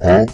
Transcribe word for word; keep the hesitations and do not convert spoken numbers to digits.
Huh?